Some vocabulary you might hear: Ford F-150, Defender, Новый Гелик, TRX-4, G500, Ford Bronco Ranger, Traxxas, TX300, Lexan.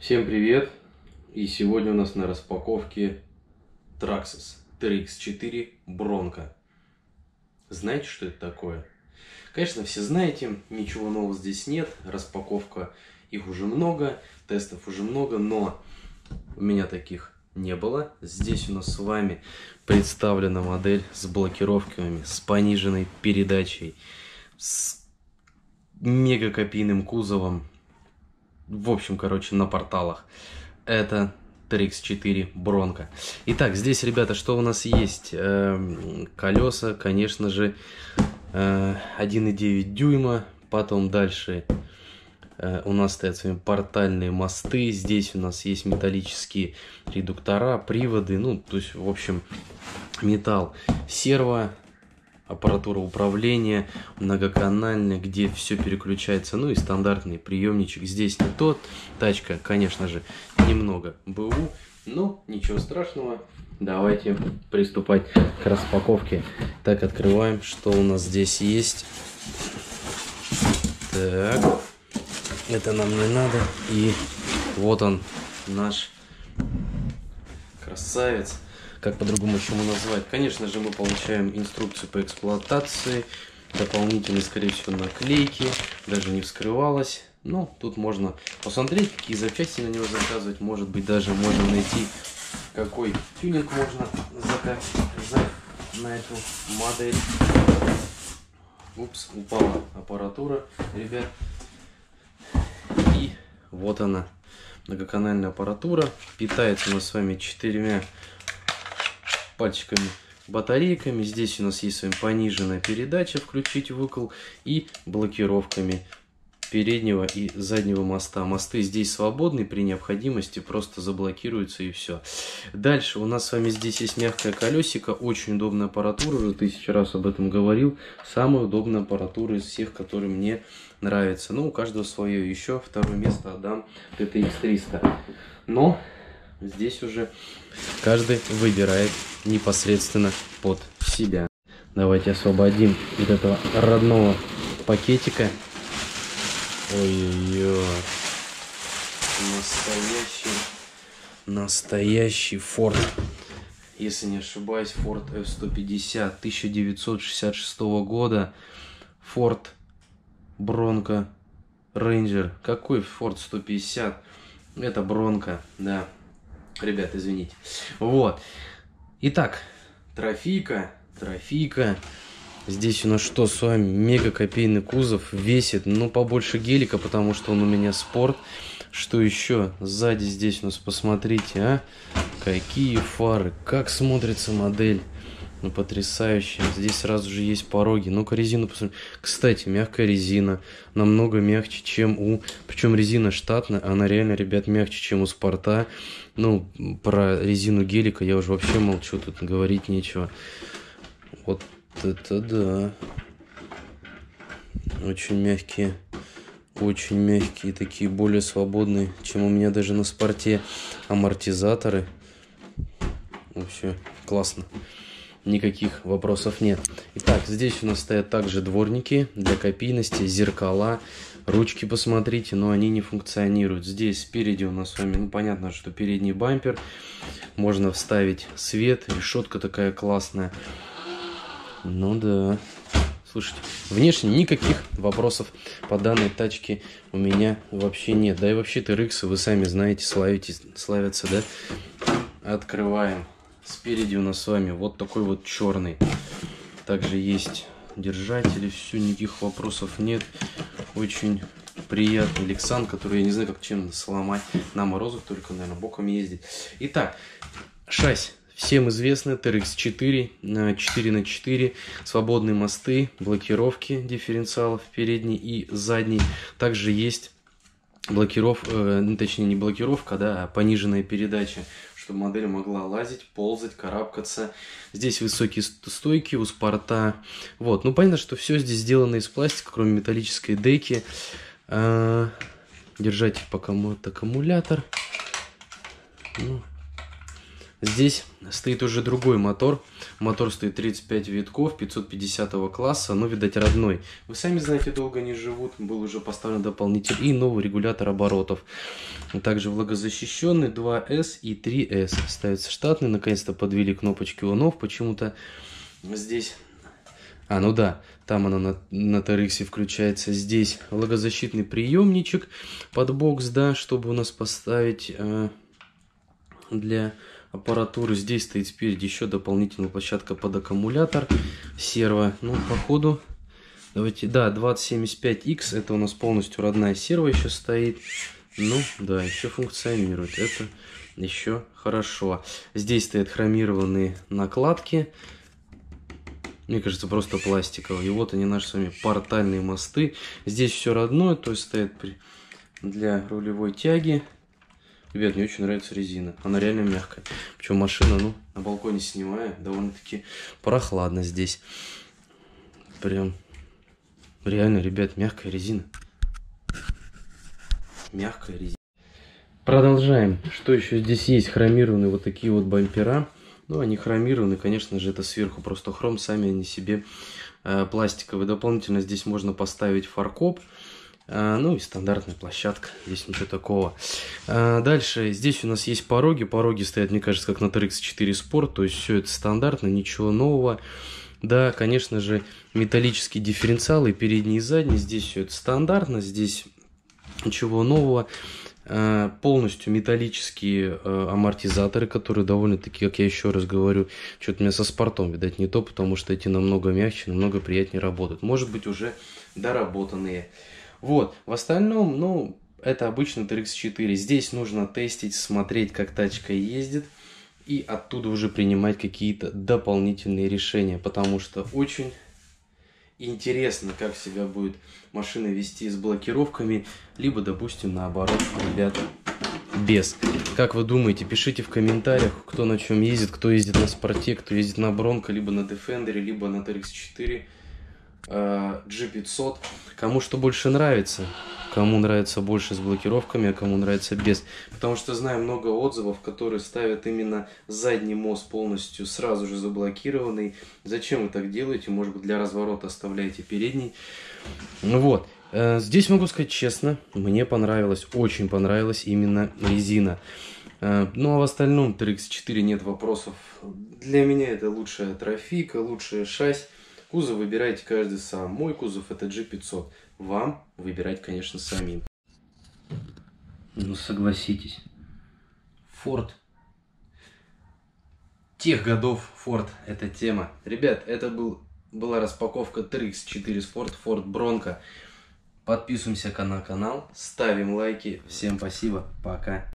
Всем привет! И сегодня у нас на распаковке Traxxas TRX-4 Bronco. Знаете, что это такое? Конечно, все знаете, ничего нового здесь нет. Распаковка, их уже много, тестов уже много, но у меня таких не было. Здесь у нас с вами представлена модель с блокировками, с пониженной передачей, с мега копийным кузовом. В общем, короче, на порталах. Это TRX-4 Bronco. Итак, здесь, ребята, что у нас есть? Колеса, конечно же, 1,9 дюйма. Потом дальше у нас стоят с вами портальные мосты. Здесь у нас есть металлические редуктора, приводы. Ну, то есть, в общем, металл, серво. Аппаратура управления многоканальная, где все переключается, ну и стандартный приемничек. Здесь не тот, тачка, конечно же, немного БУ, но ничего страшного. Давайте приступать к распаковке. Так, открываем, что у нас здесь есть. Так, это нам не надо. И вот он, наш красавец. Как по-другому чему назвать? Конечно же, мы получаем инструкцию по эксплуатации, дополнительные, скорее всего, наклейки, даже не вскрывалась. Но тут можно посмотреть, какие запчасти на него заказывать. Может быть, даже можно найти, какой тюнинг можно заказать на эту модель. Упс, упала аппаратура, ребят. И вот она, многоканальная аппаратура. Питается у нас с вами 4 пальчиками, батарейками. Здесь у нас есть с вами пониженная передача, включить выкл, и блокировками переднего и заднего моста. Мосты здесь свободны, при необходимости просто заблокируются, и все. Дальше у нас с вами здесь есть мягкое колесико, очень удобная аппаратура, уже тысячу раз об этом говорил, самая удобная аппаратура из всех, которые мне нравится. Но у каждого свое. Еще второе место отдам TX300, но здесь уже каждый выбирает непосредственно под себя. Давайте освободим вот этого родного пакетика. Ой-ой-ой. Настоящий Ford. Если не ошибаюсь, Ford F-150 1966 года. Ford Bronco Ranger. Какой Ford 150? Это Bronco, да. Ребят, извините. Вот. Итак, трофейка. Здесь у нас что с вами? Мега копейный кузов. Весит, ну, побольше гелика, потому что он у меня спорт. Что еще? Сзади здесь у нас, посмотрите, а? Какие фары. Как смотрится модель. Ну, потрясающе. Здесь сразу же есть пороги. Ну-ка, резину посмотрим. Кстати, мягкая резина. Намного мягче, чем у... Причем резина штатная. Она реально, ребят, мягче, чем у спорта. Ну, про резину гелика я уже вообще молчу. Тут говорить нечего. Вот это да. Очень мягкие. Очень мягкие. Такие более свободные, чем у меня даже на спорте. Амортизаторы. Вообще классно. Никаких вопросов нет. Итак, здесь у нас стоят также дворники для копийности, зеркала, ручки, посмотрите, но они не функционируют. Здесь спереди у нас с вами, ну, понятно, что передний бампер. Можно вставить свет, решетка такая классная. Ну да. Слушайте, внешне никаких вопросов по данной тачке у меня вообще нет. Да и вообще TRX, вы сами знаете, славятся, да? Открываем. Спереди у нас с вами вот такой вот черный. Также есть держатели, все, никаких вопросов нет. Очень приятный Лексан, который я не знаю, как чем сломать. На морозах только, наверное, боком ездить. Итак, шасси. Всем известно, TRX-4, 4х4, свободные мосты, блокировки дифференциалов передний и задний. Также есть точнее не блокировка, а пониженная передача, чтобы модель могла лазить, ползать, карабкаться. Здесь высокие стойки у спорта. Вот, ну понятно, что все здесь сделано из пластика, кроме металлической деки. Держатель пока вот аккумулятор. Ну, Здесь стоит уже другой мотор. Мотор стоит 35 витков, 550 класса, но, видать, родной. Вы сами знаете, долго не живут. Был уже поставлен дополнитель и новый регулятор оборотов. Также влагозащищенный 2S и 3S. Ставится штатный. Наконец-то подвели кнопочки он-офф. Почему-то здесь... А, ну да, там она на TRX включается. Здесь влагозащитный приемничек под бокс, да, чтобы у нас поставить для... аппаратуры. Здесь стоит спереди еще дополнительная площадка под аккумулятор, серво. Ну, по ходу, давайте, да, 2075X, это у нас полностью родная серво еще стоит. Ну, да, еще функционирует, это еще хорошо. Здесь стоят хромированные накладки. Мне кажется, просто пластиковые. И вот они, наши с вами портальные мосты. Здесь все родное, то есть стоит для рулевой тяги. Ребят, мне очень нравится резина. Она реально мягкая. Причем машина, ну, на балконе снимая, довольно-таки прохладно здесь. Прям реально, ребят, мягкая резина. Мягкая резина. Продолжаем. Что еще здесь есть? Хромированные вот такие вот бампера. Ну, они хромированы, конечно же, это сверху просто хром. Сами они себе пластиковые. Дополнительно здесь можно поставить фаркоп. Ну и стандартная площадка, здесь ничего такого. Дальше, здесь у нас есть пороги. Пороги стоят, мне кажется, как на TRX-4 Sport. То есть все это стандартно, ничего нового. Да, конечно же, металлические дифференциалы, передние и задние. Здесь все это стандартно, здесь ничего нового. Полностью металлические амортизаторы, которые довольно-таки, как я еще раз говорю, что-то у меня со спортом, видать, не то, потому что эти намного мягче, намного приятнее работают. Может быть, уже доработанные. Вот, в остальном, ну, это обычный TRX-4. Здесь нужно тестить, смотреть, как тачка ездит, и оттуда уже принимать какие-то дополнительные решения, потому что очень интересно, как себя будет машина вести с блокировками, либо, допустим, наоборот, ребята, без. Как вы думаете, пишите в комментариях, кто на чем ездит, кто ездит на спорте, кто ездит на Бронко, либо на Defender, либо на TRX-4. G500, кому что больше нравится, кому нравится больше с блокировками, а кому нравится без. Потому что знаю много отзывов, которые ставят именно задний мост полностью сразу же заблокированный. Зачем вы так делаете? Может быть, для разворота оставляете передний. Вот. Здесь могу сказать честно, мне понравилось, очень понравилась именно резина. Ну а в остальном TRX-4 нет вопросов. Для меня это лучшая трофейка, лучшая шасси. Кузов выбирайте каждый сам. Мой кузов это G500. Вам выбирать, конечно, самим. Ну, согласитесь. Ford. Тех годов Ford эта тема. Ребят, это была распаковка TRX-4 Sport Ford Bronco. Подписываемся на канал, ставим лайки. Всем спасибо. Пока.